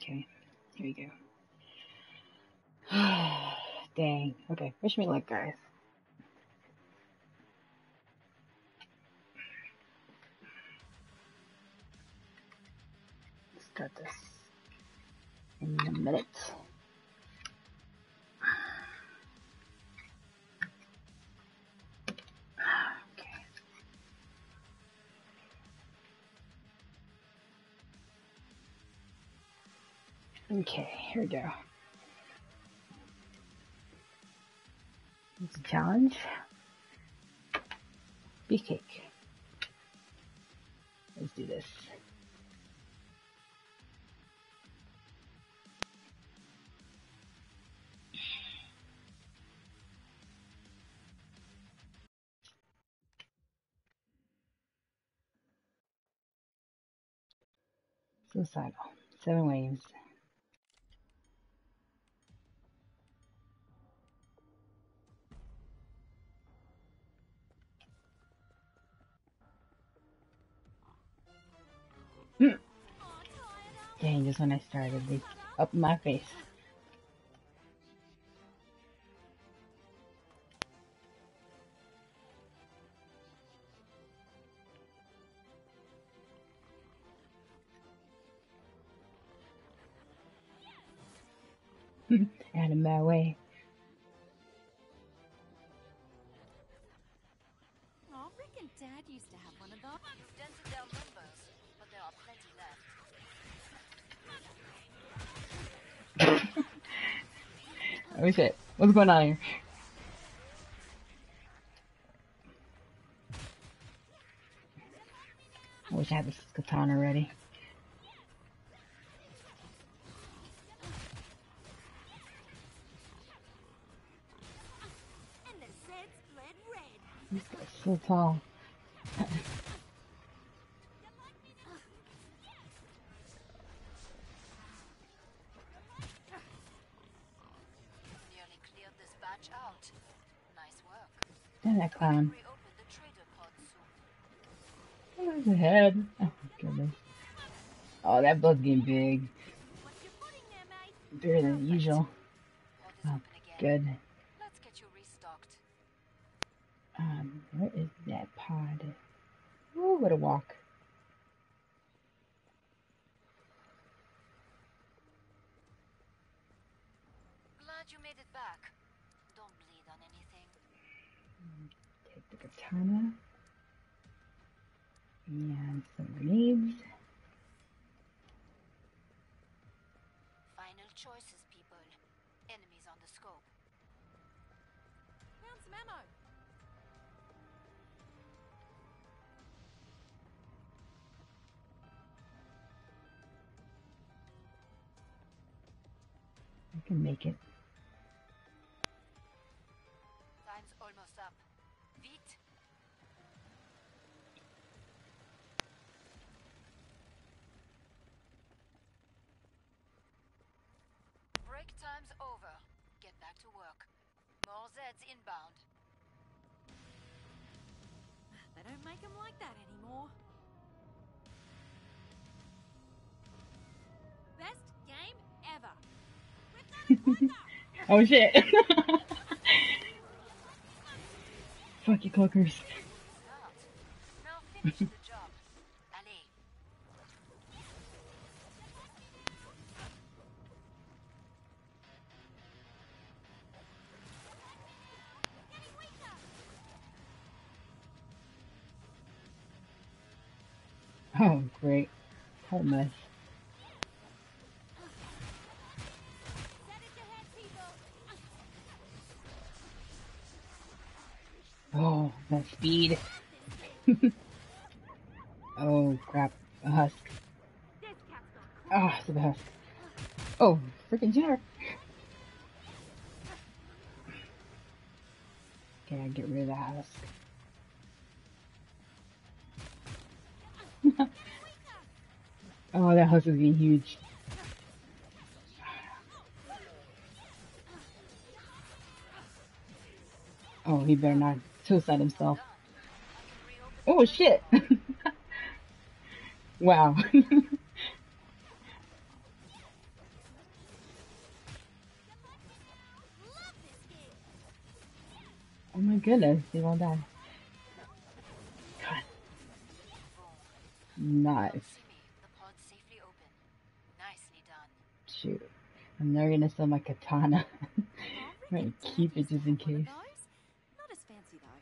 Okay, here we go. Dang. Okay, wish me luck, guys. Let's start this in a minute. Okay, here we go. It's a challenge. Beefcake. Let's do this. Suicidal. 7 waves. Dang, just when I started, they up my face. Out of my way. Oh, Rick and Dad used to have one of those. You've dented their limbos, but there are plenty left. Oh shit, what's going on here? I wish I had this katana ready. This guy's so tall. That clown. Oh, there's a head. Oh, goodness. Oh, that blood's getting big. Bigger than usual. Oh, good. Let's get you restocked. Where is that pod? Ooh, what a walk. Glad you made it back. Don't bleed on anything. The katana and some grenades. Final choices, people. Enemies on the scope. Found some ammo. I can make it. Time's almost up. Break time's over. Get back to work. More Zeds inbound. They don't make them like that anymore. Best game ever. Oh shit. Fuck you, cloakers. Now finish the job. Allez. Oh, great. Whole mess. Oh, that speed. Oh, crap. A husk. Ah, oh, the husk. Oh, freaking jar. Okay, I get rid of that husk. Oh, that husk is being huge. Oh, he better not suicide himself. Oh shit! Wow. Oh my goodness, they won't die. God. Nice. Shoot. I'm never gonna sell my katana. I'm gonna keep it just in case. Not as fancy though.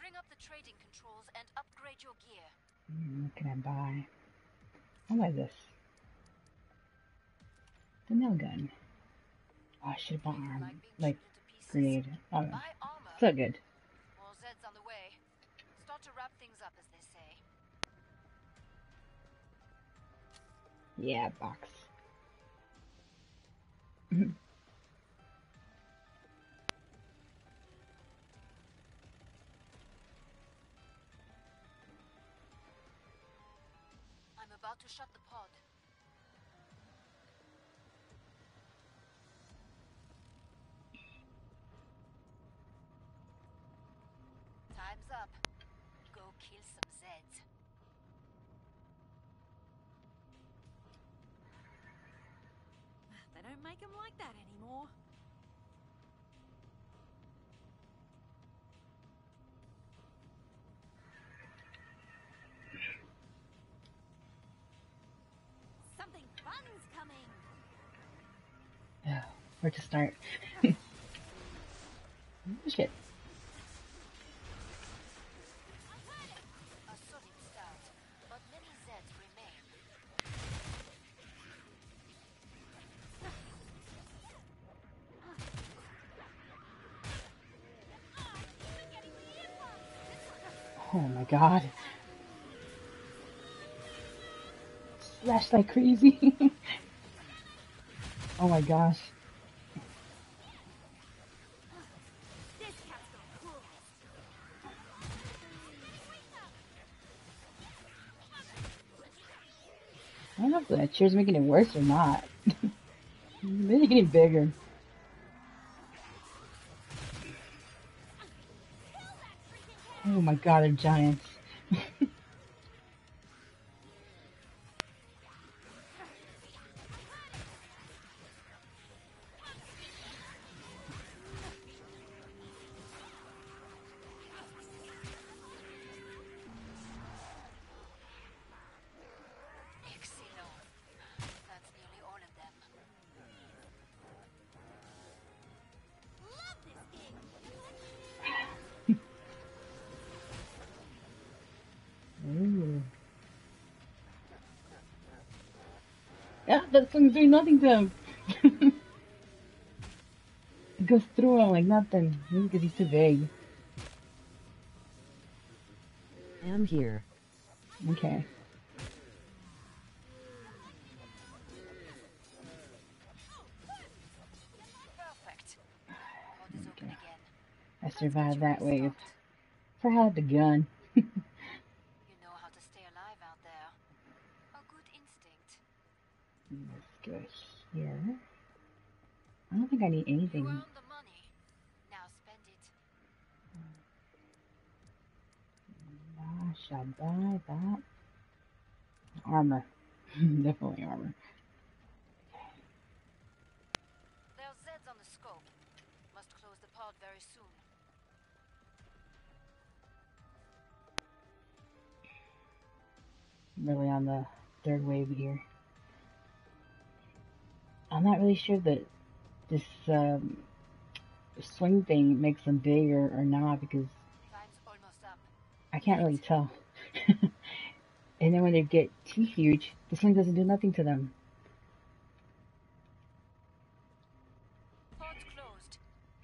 Bring up the trading controls and upgrade your gear. What can I buy? I'll buy this. The nail gun. Oh, I should've bought arm. Like, grenade. Oh, no. So good. More Zed's on the way. Start to wrap things up, as they say. Yeah, box. I'm about to shut the pod. Time's up. Go kill some Zeds. Don't make them like that anymore. Something fun's coming. Oh, where to start? Shit. Oh my god. Slash like crazy. Oh my gosh. I don't know if that chair's making it worse or not. Maybe getting bigger. Oh my god, they're giants. Yeah, that thing's doing nothing to him. It goes through him like nothing. Maybe because he's too big. I'm here. Okay. Perfect. Okay. I survived that wave. So I had the gun. Here. I don't think I need anything. You earned the money. Now spend it. I shall buy that. Armor. Definitely armor. There are Zeds on the scope. Must close the pod very soon. Really on the third wave here. I'm not really sure that this swing thing makes them bigger or not, because I can't really tell. And then when they get too huge, the swing doesn't do nothing to them.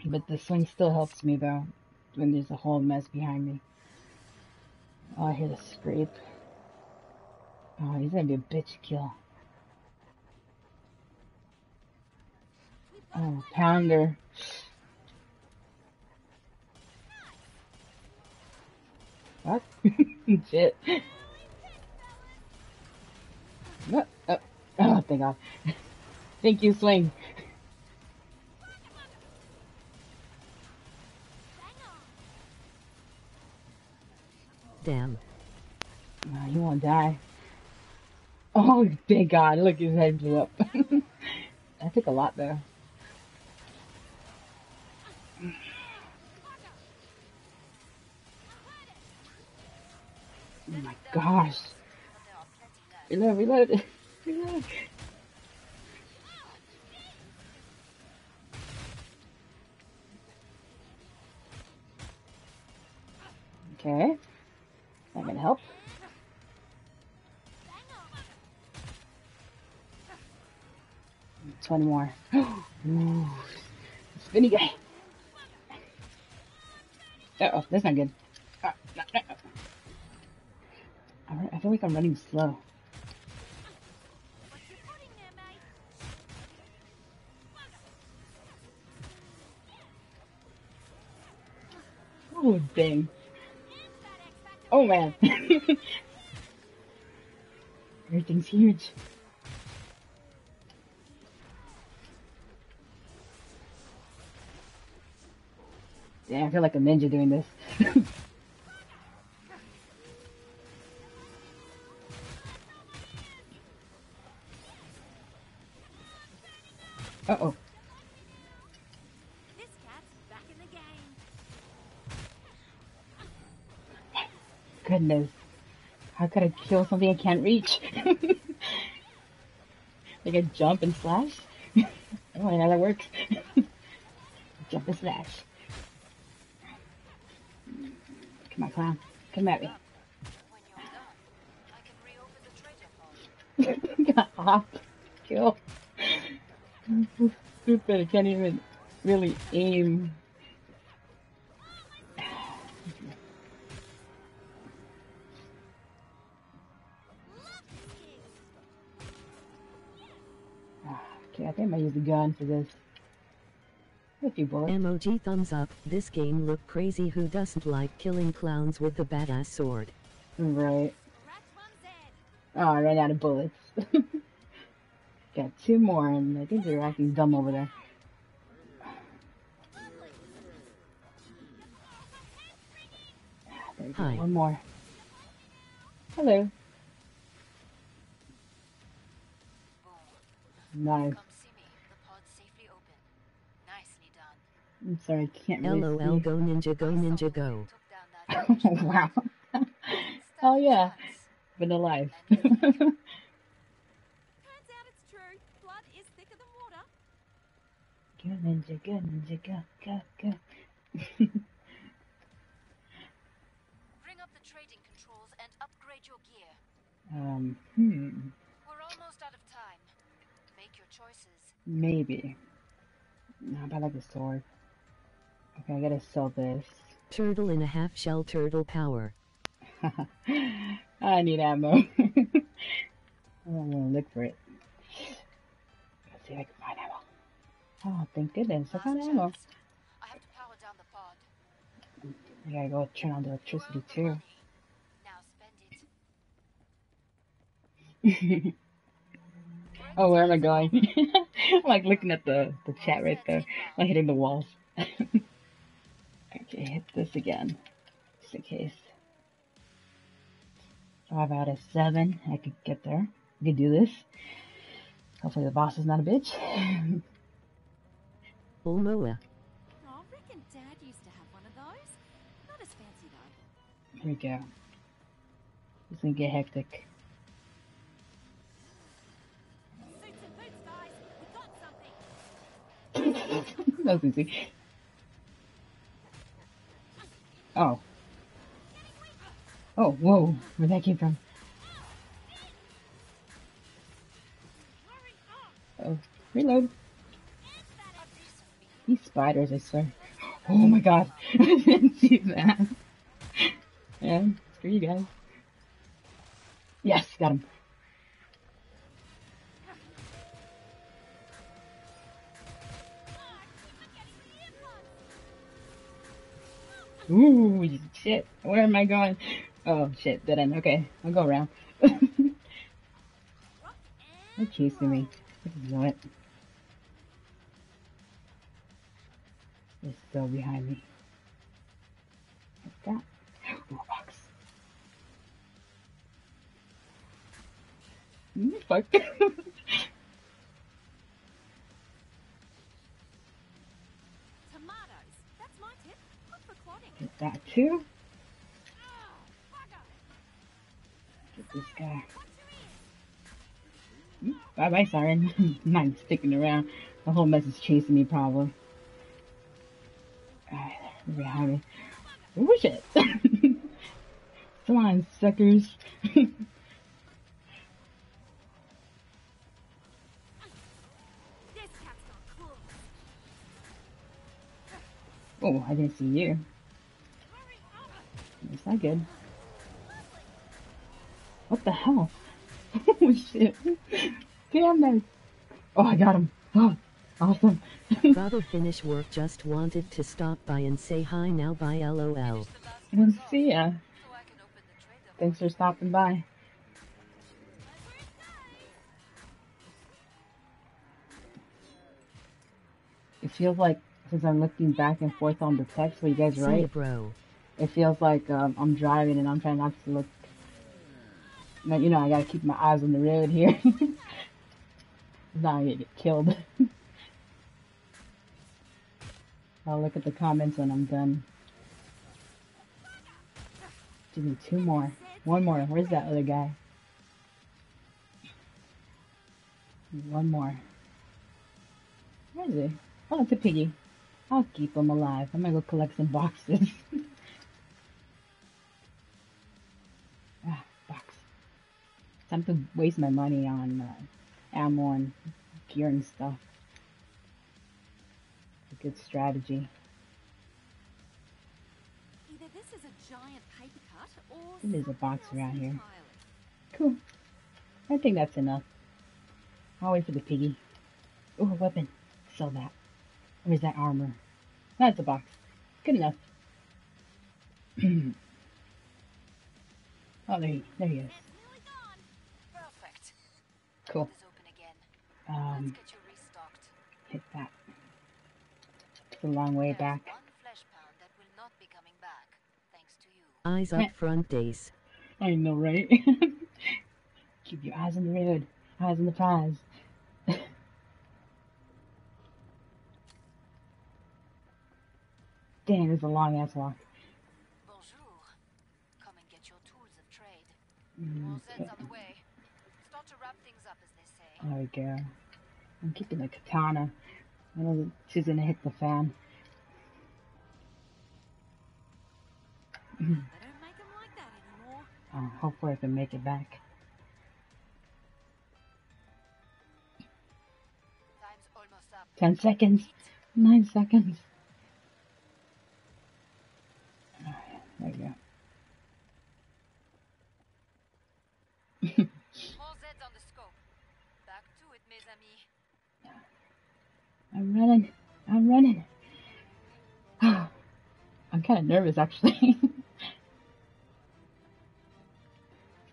But the swing still helps me though, when there's a whole mess behind me. Oh, I hear the scrape. Oh, he's gonna be a bitch kill. Oh, pounder. What? Shit. What? Oh. Oh, thank God. Thank you, swing. Damn. Oh, you won't die. Oh, thank God. Look, his head blew up. That took a lot, though. Oh my gosh. Reload, reload, reload. Okay. That can help. One more. Ooh, spinny guy. Uh-oh, that's not good. No. Alright, I feel like I'm running slow. Oh, dang. Oh, man. Everything's huge. Damn, I feel like a ninja doing this. Uh-oh. This cat's back in the game. Goodness. How could I kill something I can't reach? Like a jump and slash? I don't really know how that works. Jump and slash. Come on, clown. Come at me. Got hopped. Kill. I'm so stupid. I can't even really aim. Okay, I think I might use the gun for this. Emoji thumbs up. This game look crazy. Who doesn't like killing clowns with a badass sword? Right. Oh, I ran out of bullets. Got two more, and I think they're acting dumb over there. There we go. One more. Hello. Nice. I'm sorry, I can't really LOL, see. Go ninja, go ninja, go. Wow. Oh yeah. Been alive. Turns out it's true. Blood is thicker than water. Go ninja, go ninja, go. Bring up the trading controls and upgrade your gear. We're almost out of time. Make your choices. Maybe. No, but I like the sword. Okay, I gotta sell this. Turtle in a half shell, turtle power. I need ammo. I'm gonna look for it. Let's see if I can find ammo. Oh, thank goodness, I found ammo. I have to power down the pod. I gotta go turn on the electricity too. Now spend it. Oh, where am I going? I'm like looking at the chat right there. Like hitting the walls. Okay, hit this again, just in case. So 5 out of 7. I could get there. I could do this. Hopefully the boss is not a bitch. Oh, Moa. Oh, I reckon Dad used to have one of those. Not as fancy though. Here we go. It's gonna get hectic. Suits and boots, guys. We got something. That was easy. Oh. Oh, whoa. Where'd that came from? Oh, reload. These spiders, I swear. Oh my god. I didn't see that. Yeah, screw you guys. Yes, got him. Ooh, shit. Where am I going? Oh, shit. Dead end. Okay. I'll go around. They're chasing me. What? They're still behind me. What's that? Ooh, a box. Fuck. Tomatoes. Get that too. Get this guy. Bye bye, Siren. Not even sticking around. The whole mess is chasing me, probably. Alright, we're behind me. Oh shit! Come on, suckers. Oh, I didn't see you. That's not good. What the hell? Oh shit. Damn that. Oh, I got him. Oh, awesome. Gotta finish work, just wanted to stop by and say hi now, bye LOL. Well, see ya. Thanks for stopping by. It feels like, since I'm looking back and forth on the text where you guys write, bro, it feels like I'm driving and I'm trying not to look. Now, you know, I gotta keep my eyes on the road here. Now I get killed. I'll look at the comments when I'm done. Give me two more. One more. Where's that other guy? One more. Where is he? Oh, it's a piggy. I'll keep him alive. I'm gonna go collect some boxes. Box. Time to waste my money on ammo and gear and stuff. It's a good strategy. Either this is a giant paper cut or there's a box around here. Cool. I think that's enough. I'll wait for the piggy. Ooh, a weapon. Sell that. Where's that armor? That's a box. Good enough. Oh, there he is. Perfect. Cool. Hit that. It's a long way back. Eyes up front, Dace. I know, right? Keep your eyes on the road. Eyes on the prize. Damn, it's a long ass walk. Bonjour. Come and get your tools of trade. All sets on the way. Start to wrap things up, as they say. There we go. I'm keeping the katana. I know she's gonna hit the fan. I don't make them like that anymore. Hopefully I can make it back. Time's almost up. 10 seconds. 9 seconds. There you go. All Z's on the scope. Back to it, mes amis. I'm running. I'm running. I'm kind of nervous, actually.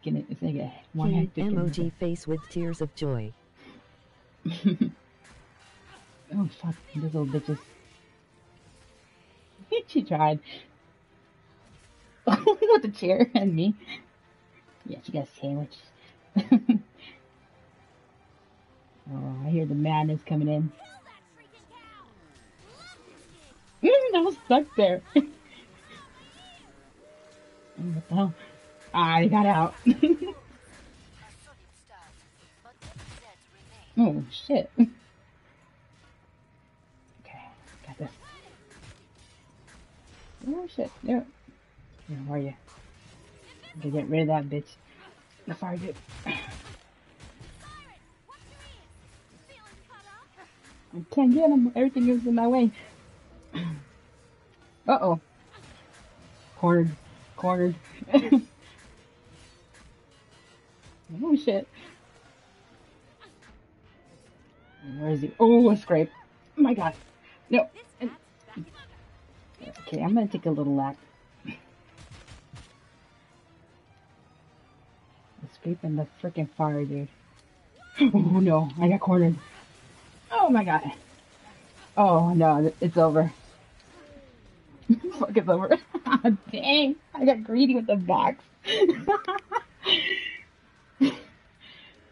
It's gonna get one hectic emoji face with tears of joy. Oh fuck, those little bitches. She tried. With the chair and me. Yeah, she got a sandwich. Oh, I hear the madness coming in. I was stuck there. Oh, what the hell? I got out. Oh, shit. Okay, got this. Oh, shit. There. Where are you? I'm gonna get rid of that bitch. The fire dude. I can't get him. Everything is in my way. Uh-oh. Cornered. Cornered. Oh, shit. Where is he? Oh, a scrape. Oh, my God. No. Okay, I'm gonna take a little lap. Scraping the freaking fire, dude. Oh no, I got cornered. Oh my god. Oh no, it's over. Fuck, it's over. Dang, I got greedy with the box.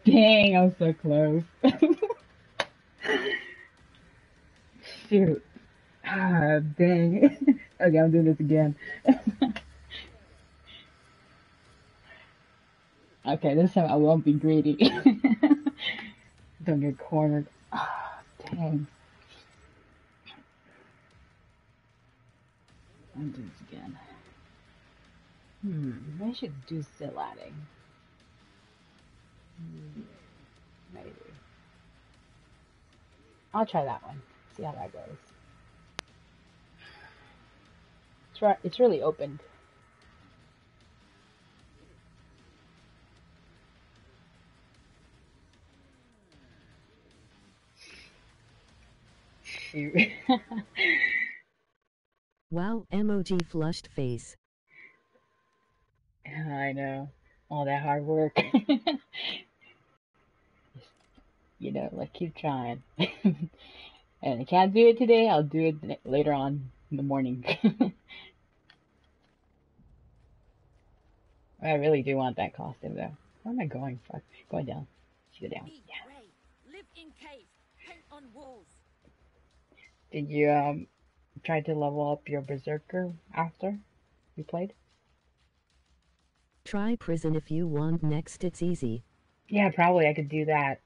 Dang, I was so close. Shoot. Ah, dang. Okay, I'm doing this again. Okay, this time I won't be greedy. Don't get cornered. Ah, dang. I'm doing this again. Maybe I should do silhouetting. Maybe. I'll try that one. See how that goes. It's really opened. Shoot. Wow, emoji flushed face. I know. All that hard work. Just, you know, like, keep trying. And I can't do it today, I'll do it later on in the morning. I really do want that costume, though. Where am I going? Fuck. Go down. Go down. Yeah. Live in caves. Paint on walls. Did you try to level up your Berserker after you played? Try prison if you want next, it's easy. Yeah, probably I could do that.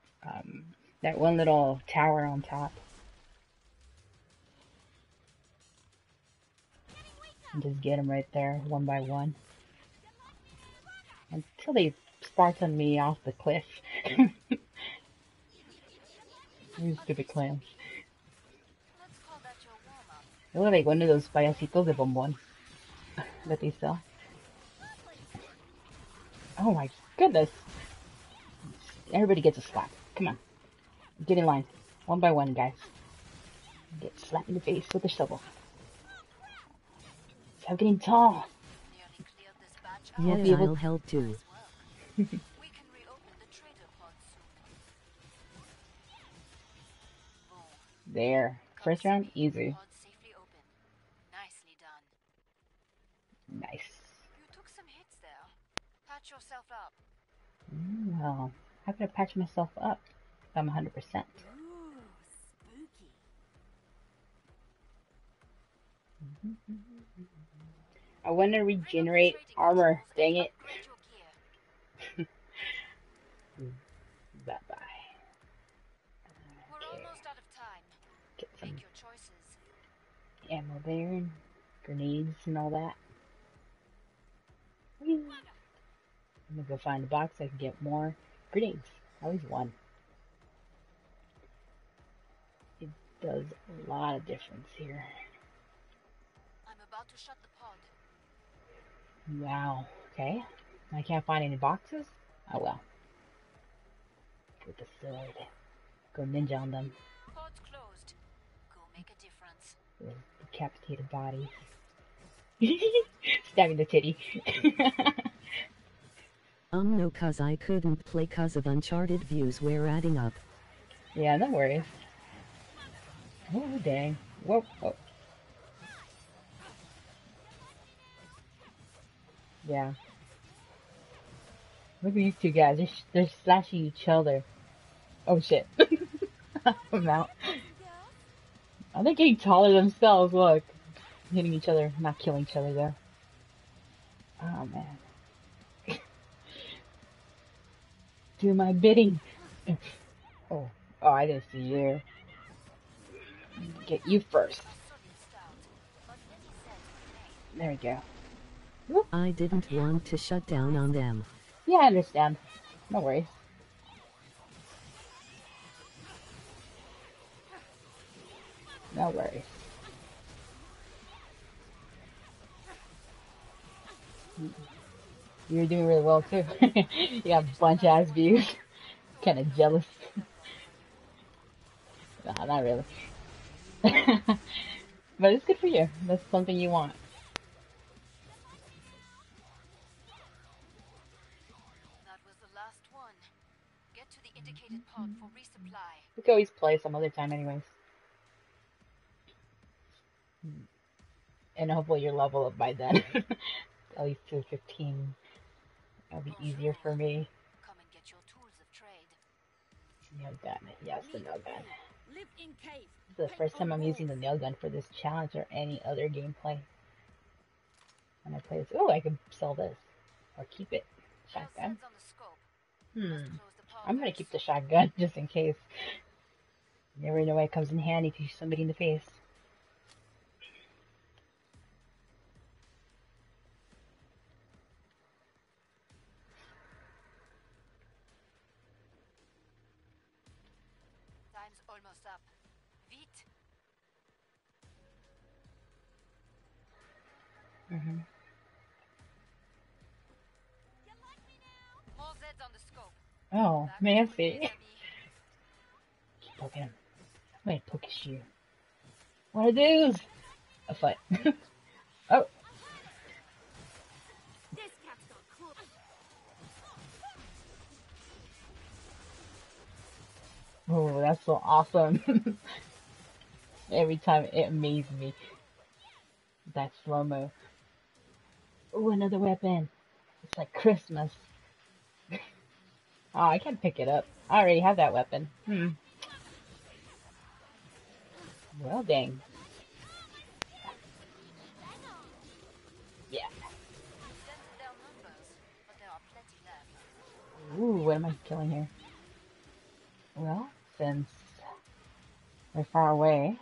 That one little tower on top. And just get them right there, one by one. Until they Spartan me off the cliff. You stupid clams. They look like one of those payasitos de bonbon that they sell. Oh my goodness. Everybody gets a slap. Come on. Get in line. One by one, guys. Get slapped in the face with a shovel. Stop getting tall. Yeah, I'll help too. We can reopen the trader pod soon. There. First round, easy. Nicely done. Nice. You took some hits there. Patch yourself up. Well, how could I patch myself up? I'm 100%. Spooky. I want to regenerate armor. Dang it. Bye bye. We're almost out of time. Get some your choices. Ammo there and grenades and all that. I'm gonna go find a box so I can get more grenades. At least one. It does a lot of difference here. I'm about to shut the pod. Wow, okay. I can't find any boxes? Oh well. With the sword. Go ninja on them. Pod's closed. Go make a difference. With decapitated bodies. Stabbing the titty. No, cause I couldn't play cause of uncharted views we're adding up. Yeah, no worries. Oh dang. Whoa, whoa. Yeah. Look at these two guys. They're slashing each other. Oh shit. I'm out. Oh, they're getting taller themselves. Look. Hitting each other. Not killing each other though. Oh man. Do my bidding. Oh. Oh, I didn't see you. Get you first. There we go. Whoop. I didn't want to shut down on them. Yeah, I understand. No worries. No worries. You're doing really well too. You got a bunch of ass views. Kind of jealous. Nah, not really. But it's good for you. That's something you want. For resupply. We could always play some other time anyways. And hopefully you're level up by then. At least 215. That'll be easier for me. Come and get your tools of trade. No gun. Yes, no gun. This is the first time I'm using the nail gun for this challenge or any other gameplay. When I play this, oh, I can sell this or keep it. Shotgun. I'm gonna keep the shotgun just in case. You never know why it comes in handy if you shoot somebody in the face. Oh, Nancy. Poke him. I'm gonna poke his shoe. What are those? A foot. Oh. Oh, that's so awesome. Every time it amazed me. That slow-mo. Oh, another weapon. It's like Christmas. Oh, I can't pick it up. I already have that weapon. Well, dang. Yeah. Ooh, what am I killing here? Well, since they're far away.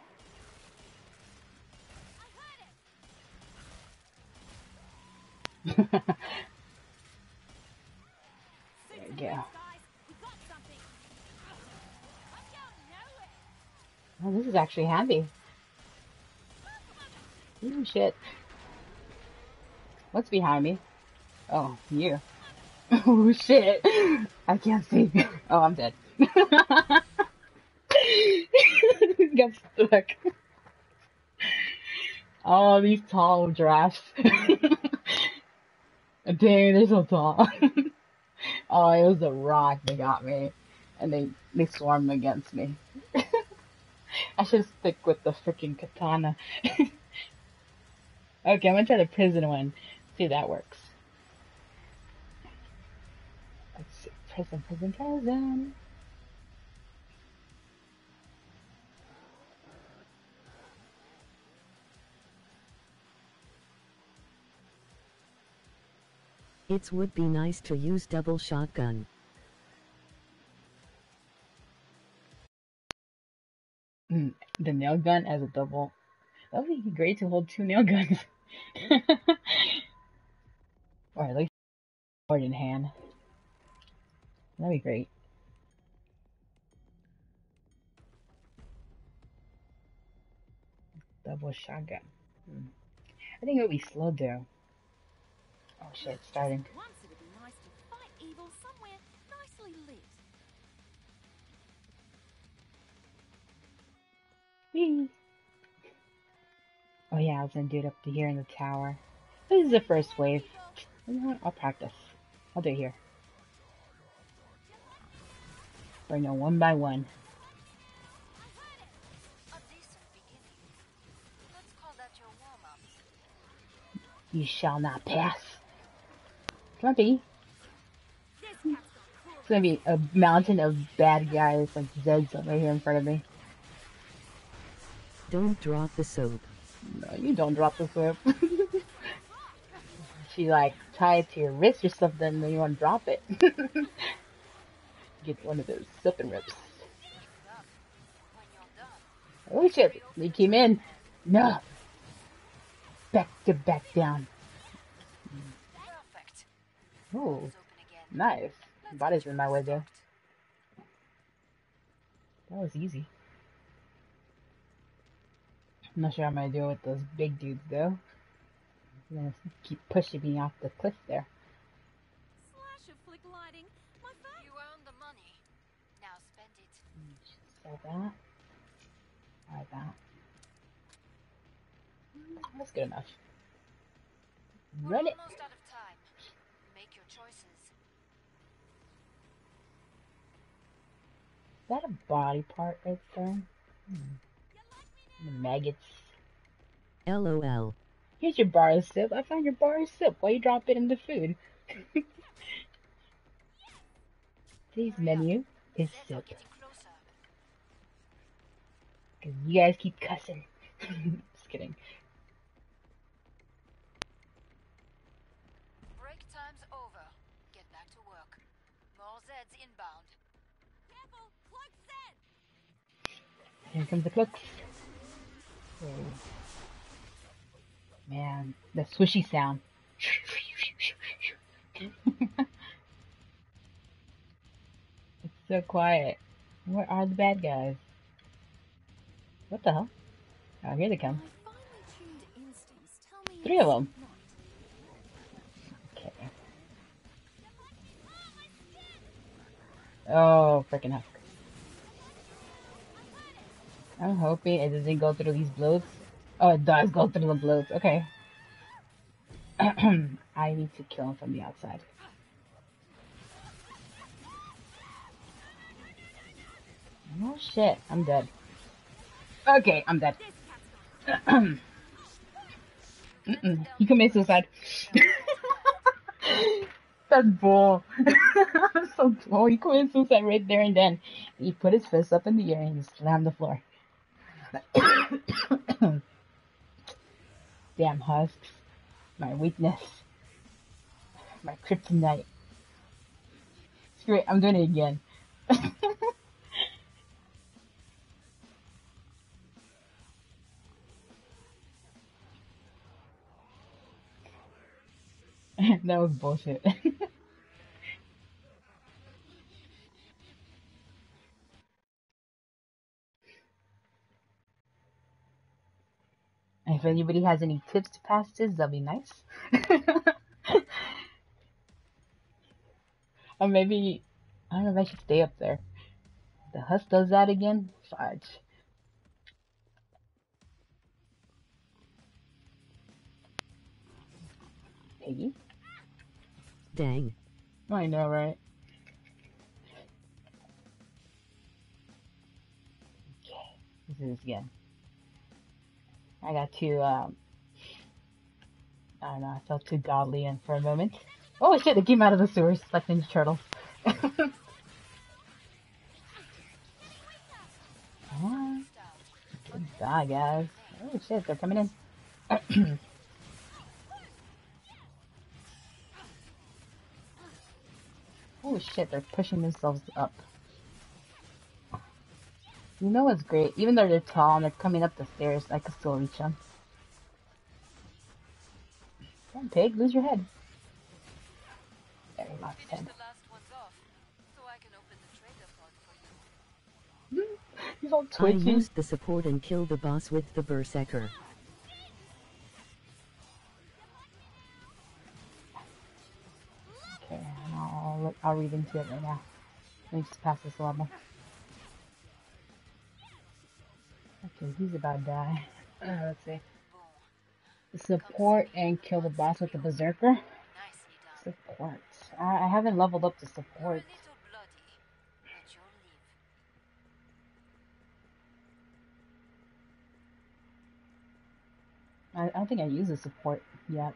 There we go. Oh, this is actually handy. Ooh, shit. What's behind me? Oh, you. Oh, shit. I can't see. Oh, I'm dead. Got stuck. Oh, these tall giraffes. Dang, they're so tall. Oh, it was a rock that got me. And they swarmed against me. I should stick with the freaking katana. Okay, I'm gonna try the prison one. See if that works. Let's see. Prison, prison, prison. It would be nice to use double shotgun. The nail gun as a double. That would be great to hold two nail guns. Or at least sword in hand. That'd be great. Double shotgun. I think it would be slow though. Oh shit, it's starting. Once it would be nice to fight evil somewhere nicely lit. Whee. Oh yeah, I was gonna do it up to here in the tower. This is the first wave. You know what? I'll practice. I'll do it here. Bring them one by one. You shall not pass. Slumpy. It's gonna be a mountain of bad guys like Zed's right here in front of me. Don't drop the soap. No, you don't drop the soap. She like tie it to your wrist or something, then you want to drop it. Get one of those slip and rips. Oh shit! They came in. No. Back to back down. Oh, nice. Body's in my way there. That was easy. I'm not sure how I'm gonna deal with those big dudes though. They're gonna keep pushing me off the cliff there. Slash of flick lighting. My phone. You own the money. Now spend it. Sell that. Buy that. That's good enough. Run it. Almost out of time. Make your choices. Is that a body part right there? The maggots. LOL. Here's your bar of sip. I found your bar of sip. Why you drop it in the food? Today's menu is sip. Because you guys keep cussing. Just kidding. Break time's over. Get back to work. More Zeds inbound. Careful, cloak Zed! Here comes the cloaks. Oh. Man, the swishy sound. It's so quiet. Where are the bad guys? What the hell? Oh, here they come. Three of them. Okay. Oh, freaking Huck. I'm hoping it doesn't go through these bloats. Oh, it does go through the bloats. Okay. I need to kill him from the outside. Oh shit, I'm dead. Okay, I'm dead. You commit suicide. That's bull. I'm so bull. He committed suicide right there and then. He put his fist up in the air and he slammed the floor. Damn husks. My weakness. My kryptonite. Screw it, I'm doing it again. That was bullshit. If anybody has any tips to pass this, that'll be nice. Or maybe, I don't know if I should stay up there. The husk does that again? Fudge. Piggy? Dang. I know, right? Okay, let's do this again. I got too, I don't know, I felt too godly in for a moment. Oh shit, they came out of the sewers, like Ninja Turtles. Oh, good die, guys. Oh shit, they're coming in. Oh shit, they're pushing themselves up. You know what's great? Even though they're tall and they're coming up the stairs, I can still reach them. Come on, pig, lose your head. There, he lost his head. He's all twitchy. I used the support and killed the boss with the Berserker. Okay, I'll read into it right now. Let me just pass this level. Okay, he's about to die. Let's see. Support and kill the boss with the Berserker. Support. I haven't leveled up the support. I don't think I use the support yet.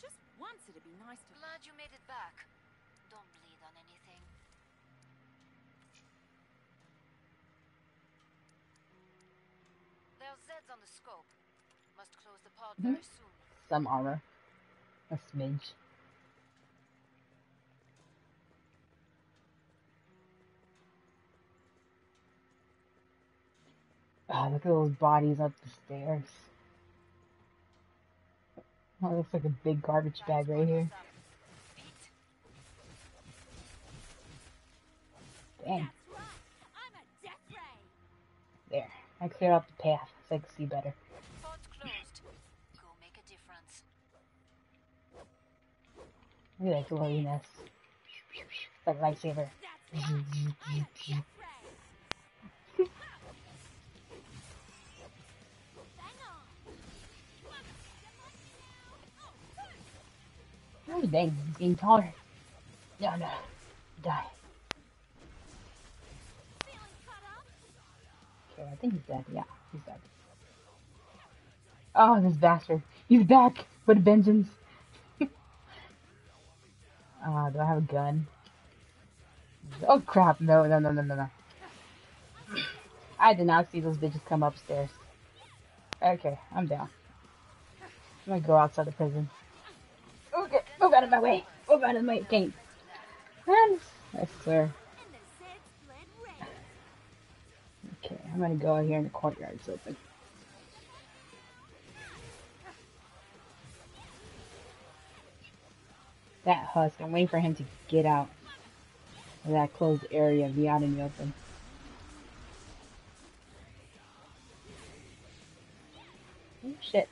Just once, it'd be nice to. Glad you made it back. Don't bleed on anything. On the scope. Must close the pod very soon. Some armor. A smidge. Ah, oh, look at those bodies up the stairs. That looks like a big garbage bag right here. Dang. There. I cleared out the path so I can see better. Port's closed. Go make a difference. Look at that glowiness. Like a lightsaber. Oh dang, he's getting taller. No, no. Die. I think he's dead. Yeah, he's dead. Oh, this bastard. He's back with a vengeance. Do I have a gun? Oh, crap. No, no, no, no, no, no. I did not see those bitches come upstairs. Okay, I'm down. I'm gonna go outside the prison. Okay, move out of my way. Move out of my game. And I swear. Okay, I'm gonna go out here in the courtyard. It's open. That husk. I'm waiting for him to get out of that closed area and be out in the open. Oh shit.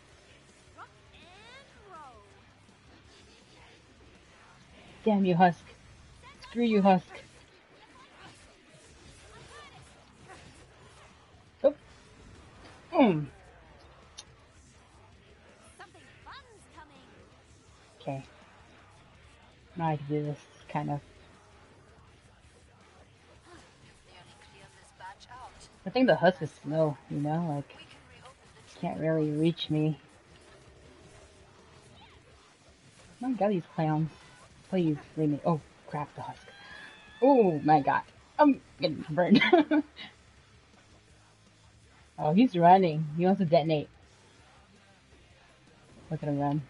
Damn you, husk. Screw you, husk. Oh. Hmm. Okay. Now I can do this kind of. I think the husk is slow, you know, like can't really reach me. Oh my god, these clowns. Please leave me. Oh crap, the husk. Oh my god. I'm getting burned. Oh, he's running. He wants to detonate. Look at him run.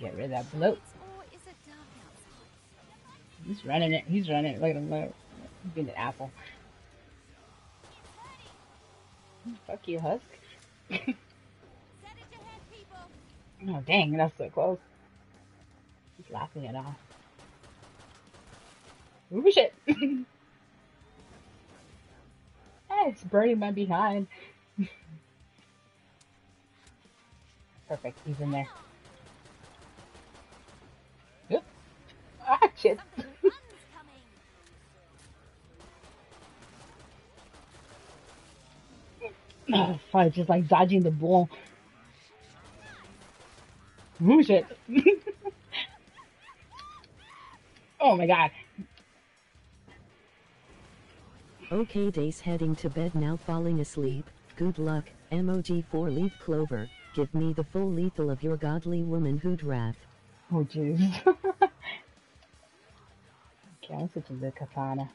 Get rid of that bloat. He's running it. He's running it. Look at him. Look. He's being an apple. Fuck you, husk. Oh, dang, that's so close. He's laughing it off. Ooh, shit. Ah, it's burning my behind. Perfect, he's in there. Oop. Ah, shit. Oh, fuck, just like dodging the ball. Ooh, shit. Oh my god. Okay, Dace heading to bed now, falling asleep. Good luck, MOG 4-leaf clover. Give me the full lethal of your godly womanhood wrath. Oh, jeez. Okay, I'm switching to the katana.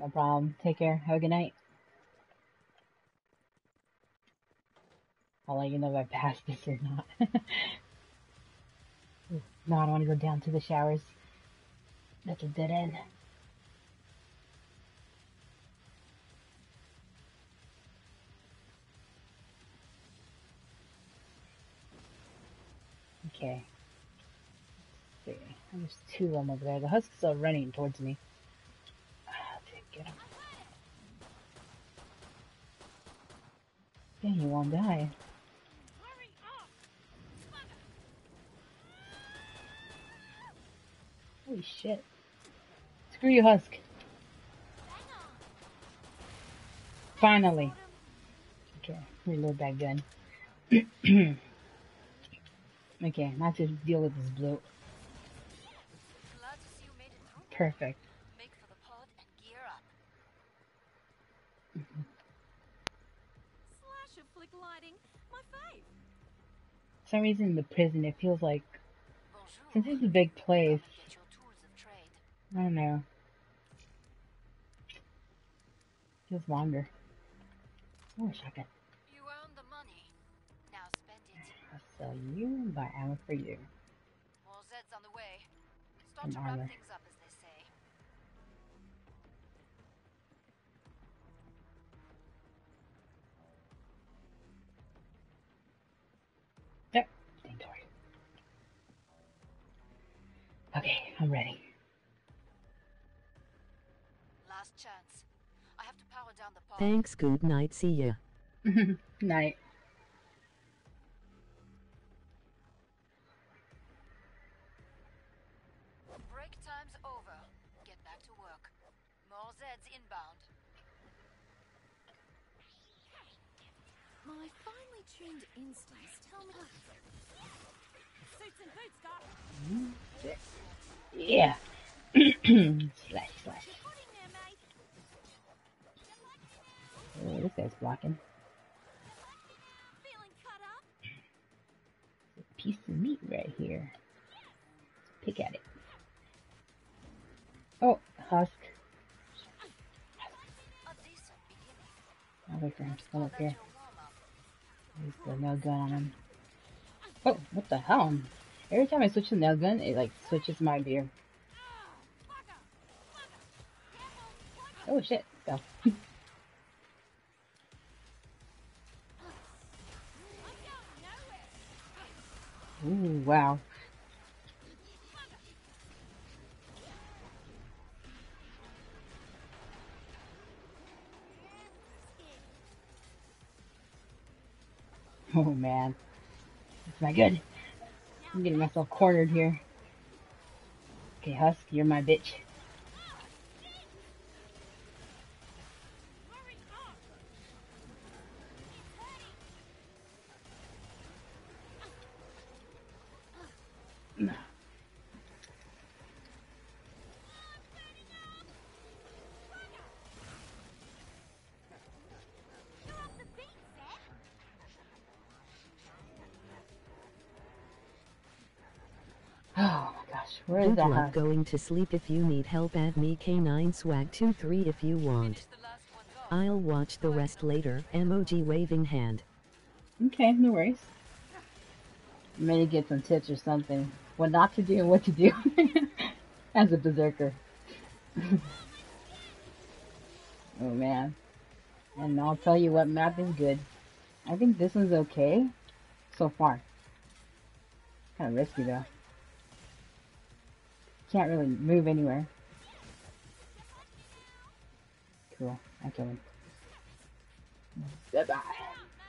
No problem. Take care. Have a good night. I'll let you know if I passed this or not. No, I don't want to go down to the showers. That's a dead end. Okay. Let's see. There's two of them over there. The husk's still running towards me. Get him. Then he won't die. Holy shit. Screw you, husk. Finally. Okay, reload that gun. Okay, not to deal with this bloat. Perfect. For some reason in the prison it feels like, since it's a big place, I don't know, it feels longer. Oh, a shotgun. You own the money. Now spend it. I'll sell you and buy ammo for you. More Zeds on the way. Start to wrap things up, as they say. Okay, I'm ready. Last chance. I have to power down the pod. Thanks, good night, see ya. Night. Break time's over. Get back to work. More Zeds inbound. My finely tuned instincts tell me. Suits and boots, guys. Yeah. Slash, slash. Oh, this guy's blocking. There's a piece of meat right here. Let's pick at it. Oh, husk. I'll wait for him to come up here. He's the nail gun on him. Oh, what the hell? Every time I switch the nail gun, it like switches my beer. Oh shit, go. Ooh, wow. Oh man, that's not good. I'm getting myself cornered here. Okay, husk, you're my bitch. Good luck going to sleep. If you need help, add me K9Swag23 if you want. I'll watch the rest later. Emoji waving hand. Okay, no worries. Maybe get some tips or something. What not to do and what to do as a berserker. Oh man. And I'll tell you what map is good. I think this one's okay so far. Kind of risky though. Can't really move anywhere. Cool, I killed him. Bye bye.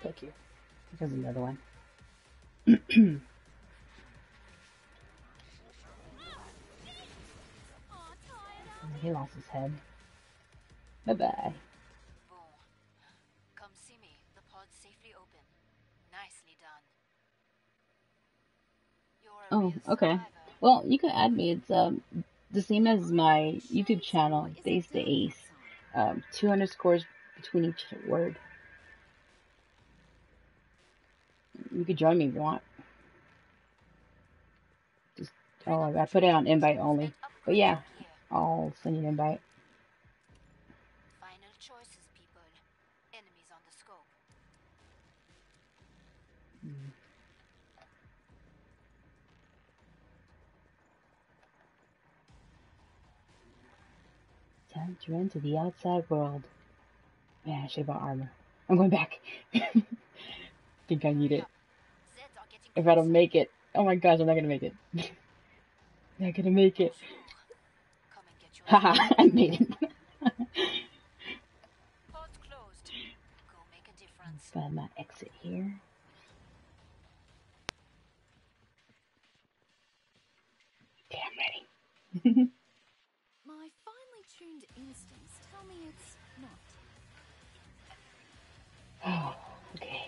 Thank you. Here's another one. He lost his head. Bye bye. Boom. Come see me. The pod's safely open. Nicely done. Oh, okay. Well, you can add me. It's the same as my YouTube channel, DACE the Ace. 2 underscores between each word. You can join me if you want. Just I put it on invite only. But yeah, I'll send you an invite. Final choices, people. Enemies on the scope. Time to run to the outside world. Man, I should have bought armor. I'm going back. Think I need it. If I don't make it. Oh my gosh, I'm not gonna make it. Not gonna make it. Haha, I made it. Find my exit here. Okay, I'm ready. Instincts tell me it's not. Oh, okay.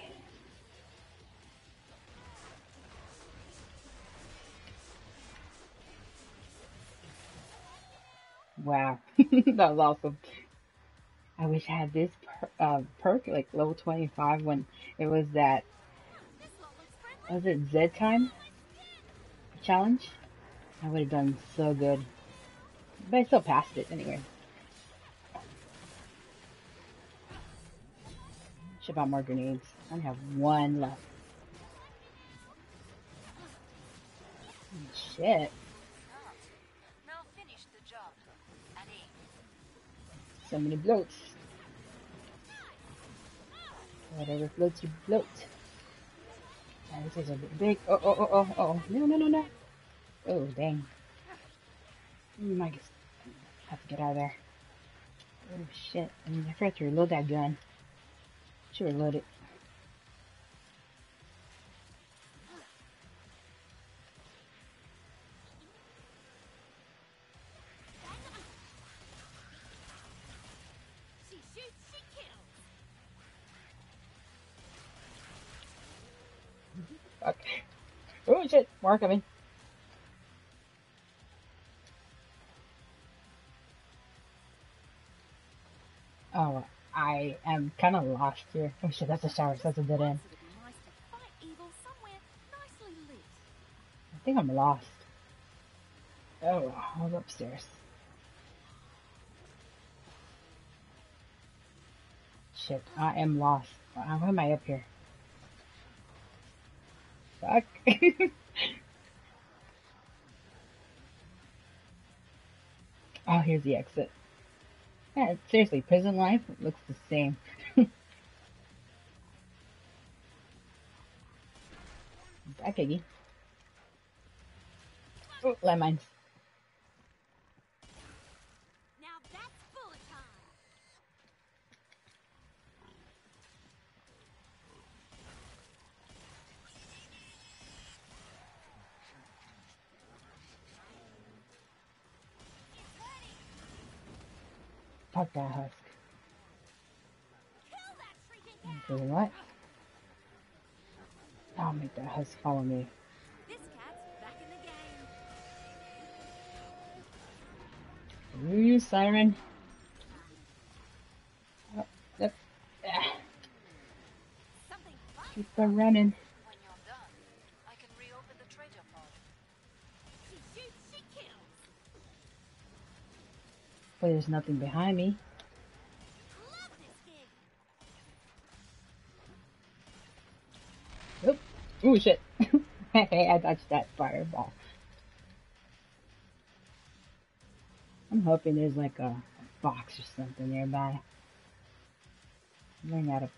Wow, that was awesome. I wish I had this perk, like level 25, when it was that. Was it Z time challenge? I would have done so good. But I still passed it anyway. Should buy more grenades. I only have 1 left. Oh, shit. Now finish the job. So many bloats. Whatever floats you bloat. Oh, this is a bit big. Oh, oh, oh, oh, oh. No, no, no, no. Oh, dang. You might just have to get out of there. Oh shit, I forgot to reload that gun. Should reload it. She shoots, she kills. Fuck. Oh shit, more coming. Oh, I am kind of lost here. Oh shit, that's a shower, so that's a dead end. I think I'm lost. Oh, I'm upstairs. shit. I am lost. Why am I up here? Fuck. Oh, here's the exit. Yeah, seriously, prison life looks the same. Back again. Oh, landmines. Now that's bullet time. Fuck that husk. Kill that freaking cat. I'll make that husk follow me. Ooh, siren. Oh, yep. Ah. Keep them running. When you're done, I can reopen the trader pod. She shoots, she kills. But there's nothing behind me. Love this game. Oop. Ooh, shit. Hey, I dodged that fireball. I'm hoping there's like a box or something nearby. I'm running out of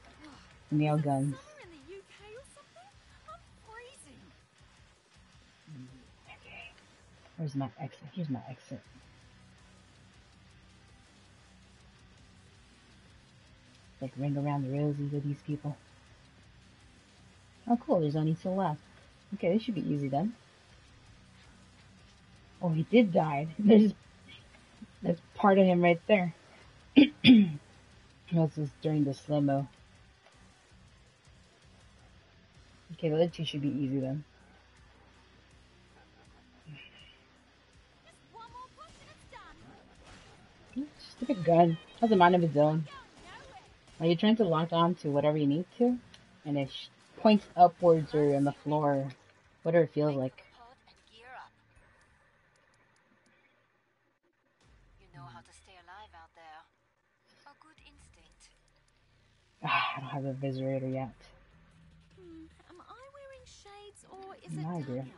nail guns. In the UK or something? I'm freezing. Okay. Where's my exit? Here's my exit. Like ring around the roses with these people. Oh cool, there's only two left. Okay, this should be easy then. Oh, he did die. There's that's part of him right there. This is during the slow-mo. Okay, the other two should be easy then. Just one more push and it's done. Stupid gun. Has a mind of its own. Are you trying to lock on to whatever you need to? And it points upwards or on the floor. Whatever it feels like. I don't have a visor yet. Am I wearing shades or is it dark outside?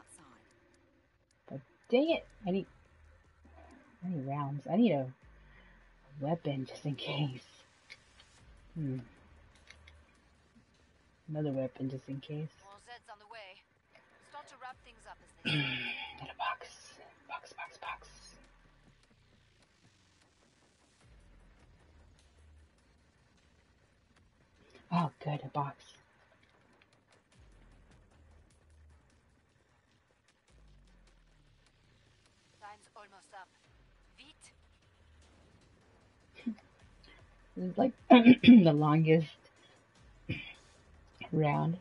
But dang it! I need rounds. I need a weapon just in case. Another weapon just in case. Well, Zed's on the way. Start to wrap things up as they go. Get a box. Box. Oh, good, a box. Time's almost up. Vite. This is like the longest round.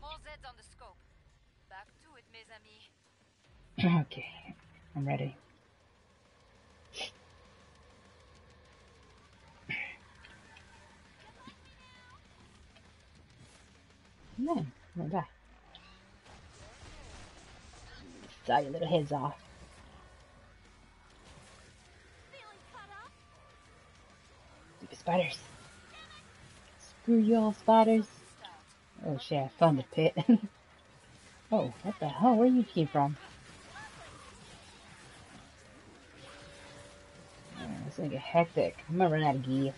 More Zeds on the scope. Back to it, mes amis. Okay, I'm ready. No, not that. Saw your little heads off. Stupid spiders. Screw you all spiders. Oh shit, I found the pit. Oh, what the hell? Where you came from? Oh, it's gonna get hectic. I'm gonna run out of gear.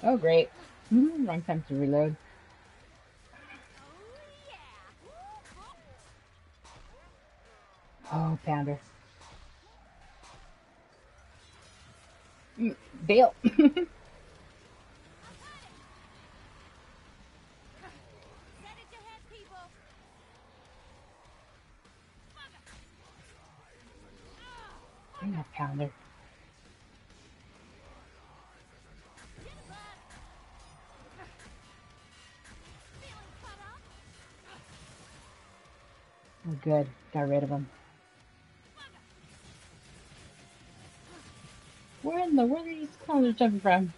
Oh great. Wrong time to reload. Oh, pounder. Bail. Bring up pounder. Oh, good. Got rid of him. Where in the world are these clowns jumping from?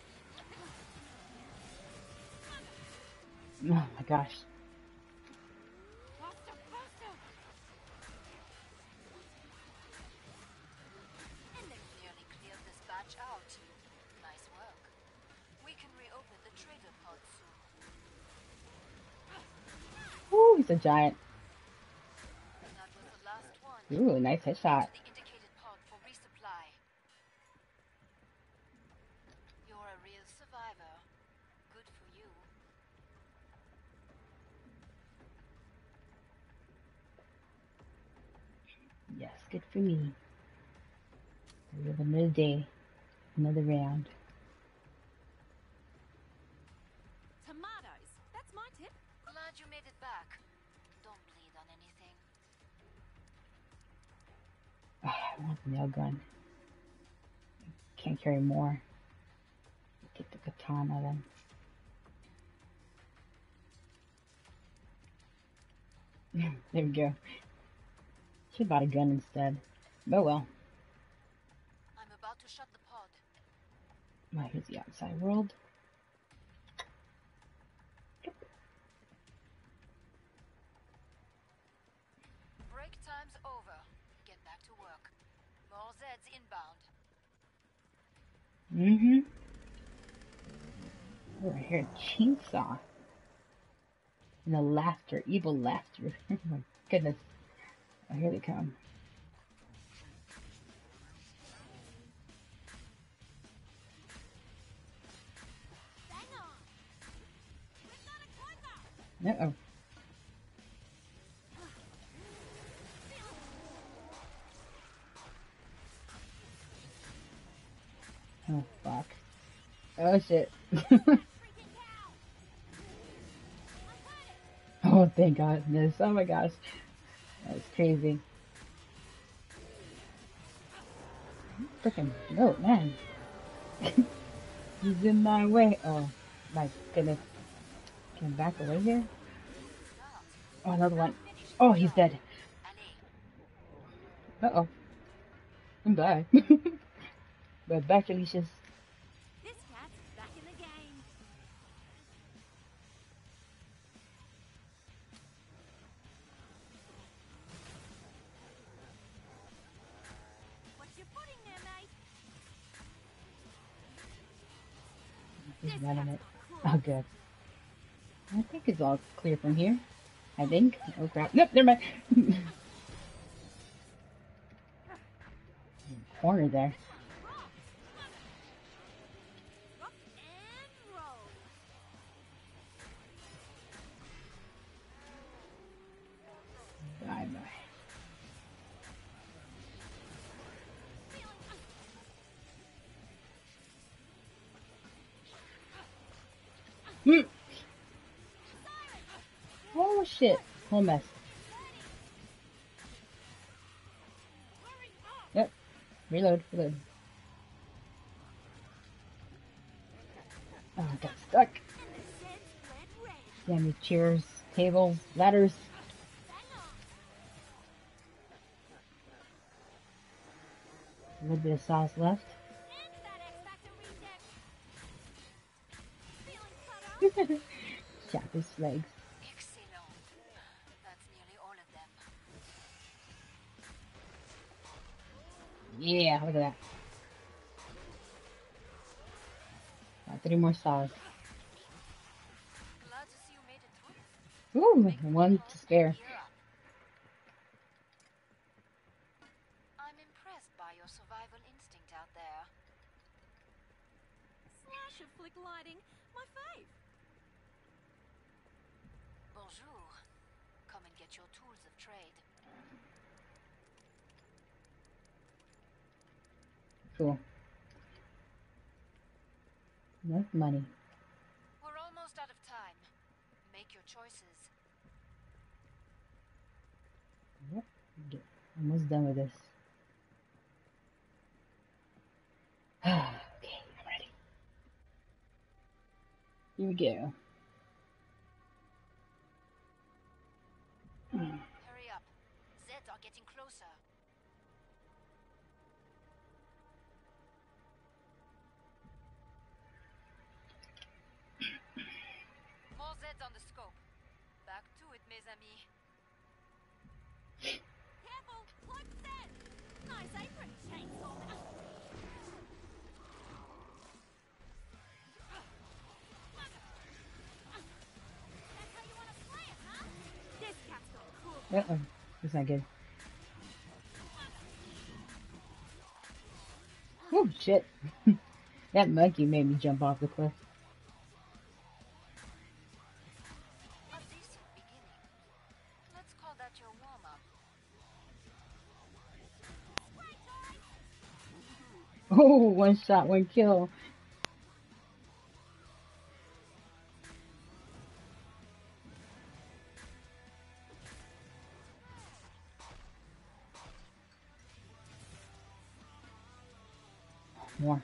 Oh my gosh. a giant. Ooh, nice headshot. Yes, good for me. We have another day, another round. Tomatoes, that's my tip. Glad you made it back. Don't bleed on anything. I want the nail gun. Can't carry more. Get the katana then. There we go. She bought a gun instead. Oh well. I'm about to shut the pod. Well, here's the outside world. Yep. Break time's over. Get back to work. More Zeds inbound. Mm-hmm. Over here, chainsaw. And the laughter, evil laughter. Oh my goodness. Oh, here they come. Uh-oh. Oh, fuck. Oh, shit. Oh, thank goodness. Oh, my gosh. That was crazy. Freaking no, man. He's in my way. Oh, my goodness. Can I back away here? Oh, another one. Oh, he's dead. Uh-oh. I'm dying. But back, Alicia's. This cat's back in the game. He's running it. Oh, good. I think it's all clear from here. I think. Oh, crap. Nope, never mind. Corner there. Bye bye. Mm. Oh shit, whole mess. Yep, reload, reload. Oh, I got stuck. Damn you, chairs, tables, ladders. A little bit of sauce left. Shot his legs. That's nearly all of them. Yeah, look at that. Got three more stars. Ooh, one to spare. I'm impressed by your survival instinct out there. Slash of flick lighting, my fave. Bonjour. Come and get your tools of trade. Cool. Enough money. We're almost out of time. Make your choices. Yep. Okay. Almost done with this. Okay, I'm ready. Here we go. Hurry up. Zeds are getting closer. More Zeds on the scope. Back to it, mes amis. Careful! Plug Zed! Nice apron, chainsaw! That's how you want to play it, huh? This Uh-oh. That's not good. Oh, shit. That monkey made me jump off the cliff. Oh, one shot, one kill. More.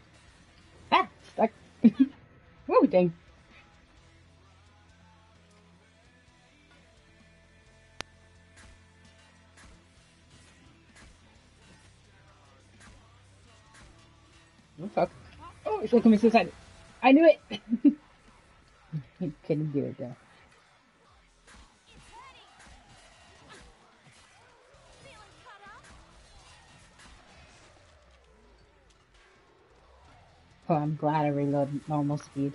Ah! Stuck! Ooh, dang. Oh, fuck. Oh, it's looking at me suicide. I knew it! You couldn't do it, though. Oh, I'm glad I reloaded normal speed.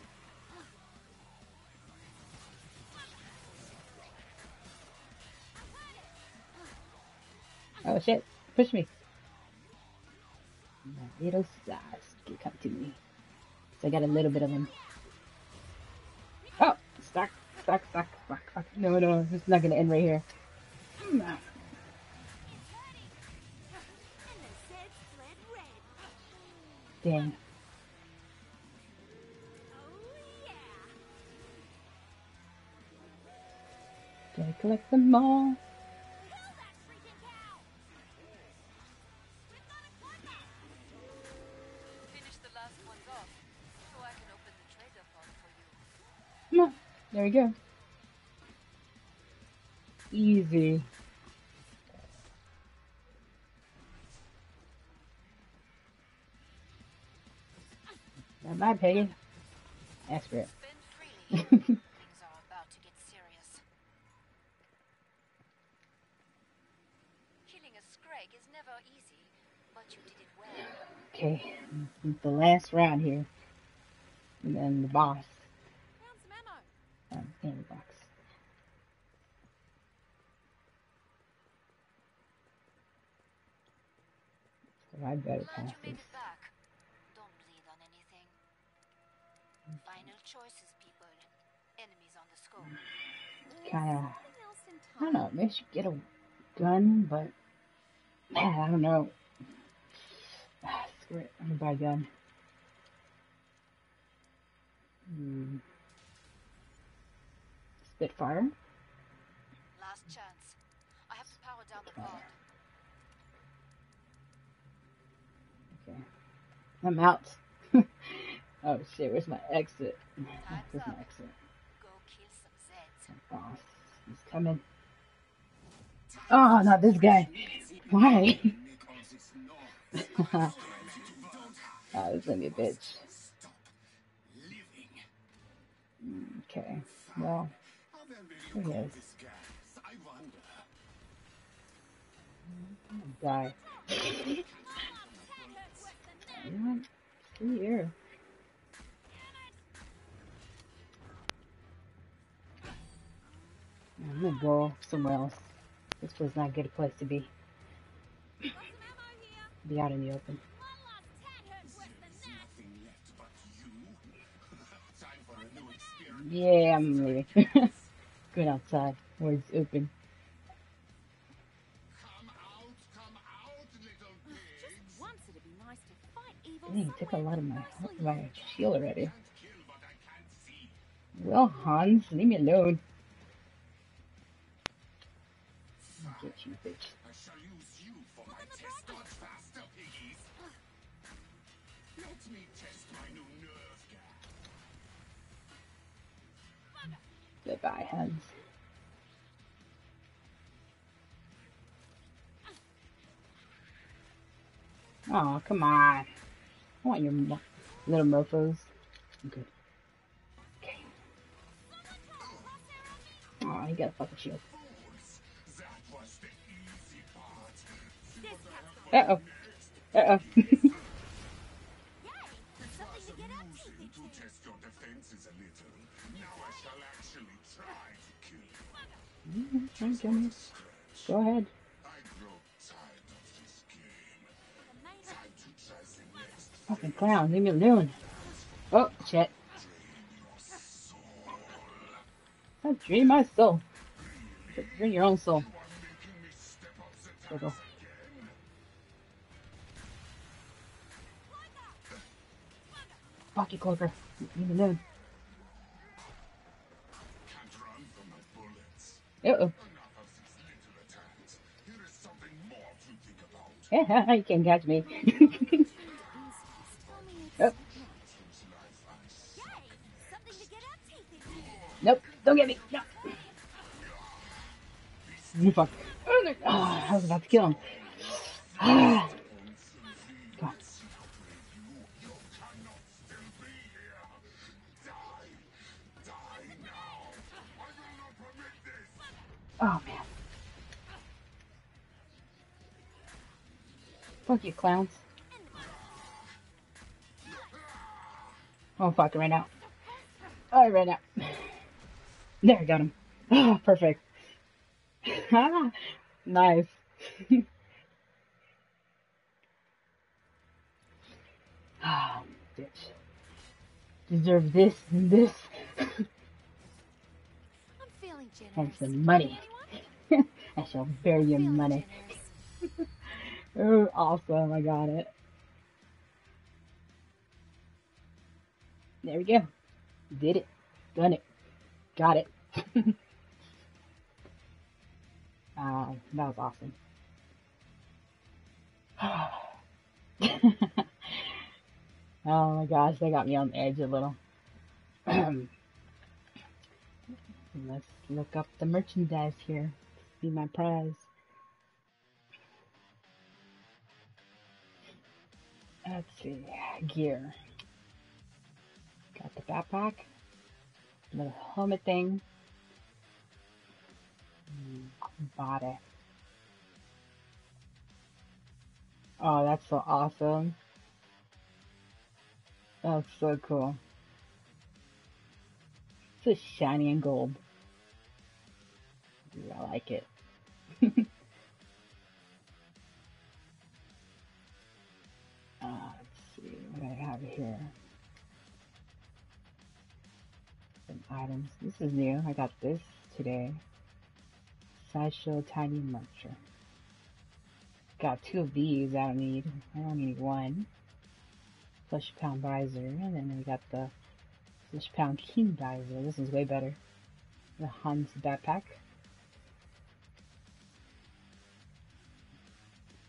Oh shit, push me. My little Sasuke, come to me. So I got a little bit of him. Oh, stuck. No, it's not gonna end right here. No. Dang. Gotta collect them all. Finish the last ones off, so I can open the treasure box for you. There we go. Easy. Not bad, Peggy. Ask for it. Okay, the last round here, and then the boss. And the box. So I better pass this. Don't bleed on anything. Final choices, people. Enemies on the scope. Kinda. I don't know. Maybe I should get a gun, but I don't know. I'm gonna buy a gun. Spitfire. Last chance. I have to power down the pod. Okay. I'm out. Oh shit, where's my exit? Where's my exit? Go kill some Zeds. Boss. He's coming. Oh, not this guy. Why? Oh, this is gonna be a bitch. Okay, well, here he is. I'm gonna die. Anyone? See here. I'm gonna go somewhere else. This was not a good place to be. Be out in the open. Yeah, I'm leaving. Good outside, where it's open. Come out, little pig. Just once it'd be nice to fight evil. Dang, took a lot of my shield already. Well, Hans, leave me alone. Get you, bitch. I shall use you for my test on faster piggies. Let me test my new nerve gas. Goodbye, Hans. Oh, come on. I want your little mofos. I'm good. Okay. Oh, you got a fucking shield. Uh oh. To test your defenses a little. Now I shall actually try to kill you. Try to scratch Go ahead. Fucking clown, leave me alone. Oh, shit. Don't drain my soul. Drain your own soul. There we go. Fuck you, Cloaker. Leave me alone. Uh-oh. Yeah, you can't catch me. Oh. Nope, don't get me. No. You fuck. Oh, no. Oh, I was about to kill him. Ah. Come on. Oh, man. Fuck you, clowns. Oh, fuck, I ran out. Oh, I ran out. There, I got him. Oh, perfect. Ah, nice. Ah, bitch. Deserve this and this. I'm feeling generous. And some money. I shall bury your money. Oh, awesome, I got it. There we go. Did it. Done it. Got it. Wow, that was awesome. Oh my gosh, they got me on the edge a little. Let's look up the merchandise here. See my prize. Let's see, gear. Got the backpack. Little helmet thing. Body. Oh, that's so awesome. That's so cool. It's so shiny and gold. Dude, I like it. Let's see what I have here. Some items. This is new. I got this today. Sideshow Tiny Muncher. Got two of these. I don't need one. Flesh Pound Visor, and then we got the Flesh Pound King Visor. This is way better. The Hans backpack.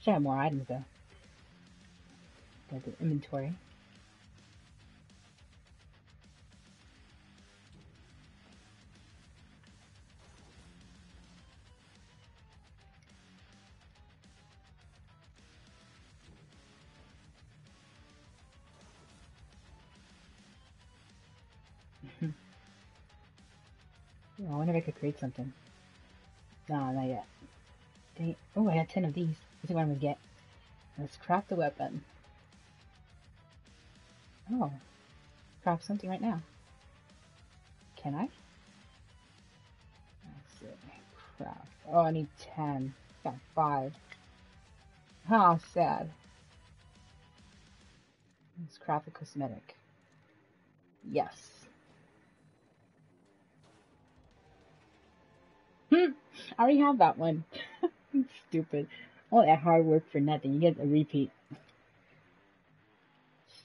Should have more items though. Got the inventory. I wonder if I could create something. No, not yet. Oh, I got 10 of these. Let's see what I'm gonna get. Let's craft the weapon. Oh, craft something right now. Can I? Let's see. Craft. Oh, I need 10. Got 5. How sad. Let's craft a cosmetic. Yes. I already have that one. Stupid. All that hard work for nothing. You get a repeat.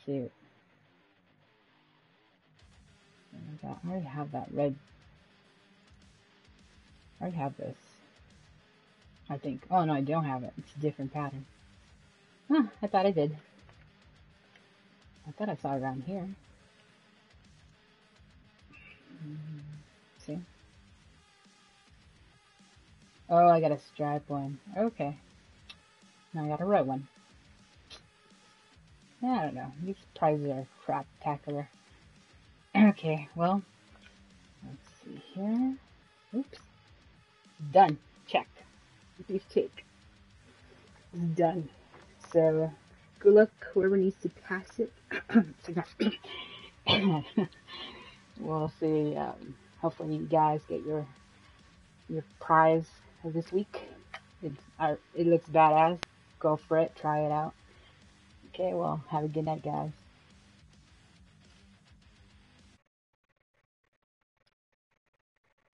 Shoot. I already have that red. I already have this. I think. Oh no, I don't have it. It's a different pattern. Huh, I thought I did. I thought I saw it around here. See? Oh, I got a stripe one. Okay. Now I got a red one. I don't know. These prizes are crap-tacular. Okay, well. Let's see here. Oops. Done. Check. Beefcake. Done. So, good luck whoever needs to pass it. We'll see. Hopefully you guys get your prize of this week. It looks badass. Go for it. Try it out. Okay, well, have a good night, guys.